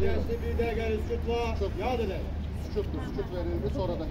Sükut verildi, sonra da